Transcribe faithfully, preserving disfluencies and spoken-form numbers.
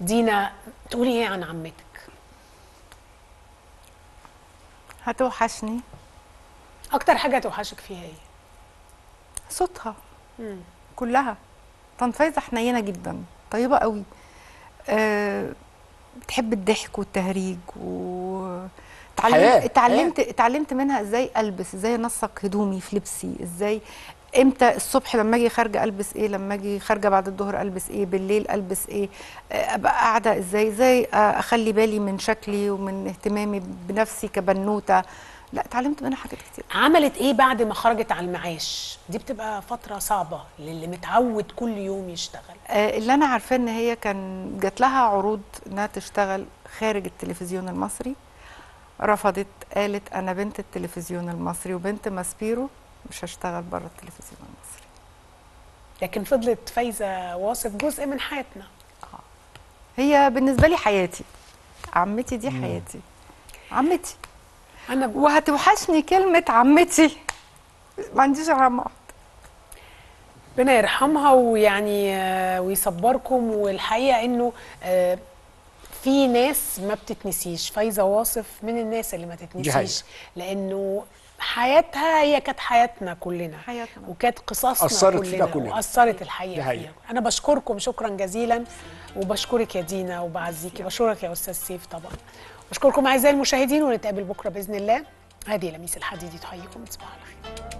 دينا تقولي ايه عن عمتك؟ هتوحشني. اكتر حاجه هتوحشك فيها ايه؟ صوتها مم. كلها. طنط فايزه حنينه جدا، طيبه قوي، أه بتحب الضحك والتهريج، و اتعلمت اتعلمت اتعلمت منها ازاي البس، ازاي انسق هدومي في لبسي، ازاي امتى الصبح لما اجي خارجه البس ايه، لما اجي خارجه بعد الظهر البس ايه، بالليل البس ايه، ابقى قاعده ازاي، ازاي اخلي بالي من شكلي ومن اهتمامي بنفسي كبنوته. لا اتعلمت منها حاجات كتير. عملت ايه بعد ما خرجت على المعاش؟ دي بتبقى فتره صعبه للي متعود كل يوم يشتغل. آه اللي انا عارفاه ان هي كان جات لها عروض انها تشتغل خارج التلفزيون المصري، رفضت، قالت انا بنت التلفزيون المصري وبنت ماسبيرو، مش هشتغل بره التلفزيون المصري. لكن فضلت فايزة واصف جزء من حياتنا. اه هي بالنسبه لي حياتي، عمتي دي حياتي. مم. عمتي انا ب... وهتوحشني كلمه عمتي، ما عنديش عمه. ربنا يرحمها ويعني ويصبركم. والحقيقه انه في ناس ما بتتنسيش، فايزة واصف من الناس اللي ما تتنسيش، لانه حياتها هي كانت حياتنا كلنا، حياتنا وكانت قصصنا أثرت كلنا، كلنا وأثرت الحقيقة فيها. أنا بشكركم شكرا جزيلا، وبشكرك يا دينا وبعزيكي، بشكرك يا أستاذ سيف طبعا، بشكركم أعزائي المشاهدين، ونتقابل بكرة بإذن الله. هذه لميس الحديدي تحييكم، تصبحوا على خير.